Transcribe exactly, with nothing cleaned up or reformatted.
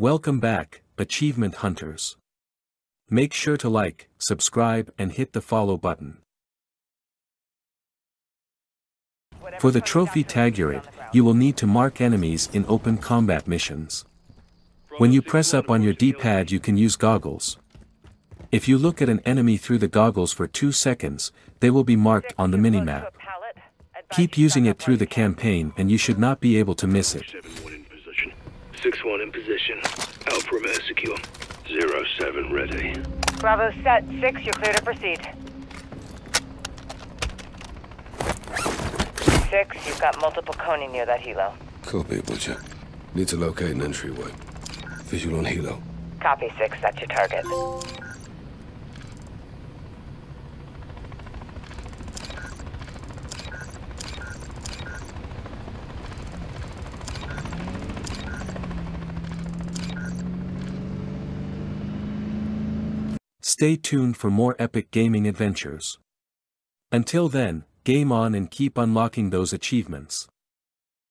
Welcome back, Achievement Hunters. Make sure to like, subscribe and hit the follow button. For the trophy tag turret, you will need to mark enemies in open combat missions. When you press up on your D-pad, you can use goggles. If you look at an enemy through the goggles for two seconds, they will be marked on the minimap. Keep using it through the campaign and you should not be able to miss it. six one in position. Alpha Rescue. zero seven ready. Bravo set six, you're clear to proceed. six, you've got multiple Coney near that helo. Copy, Butcher. Need to locate an entryway. Visual on helo. Copy six, that's your target. Stay tuned for more epic gaming adventures. Until then, game on and keep unlocking those achievements.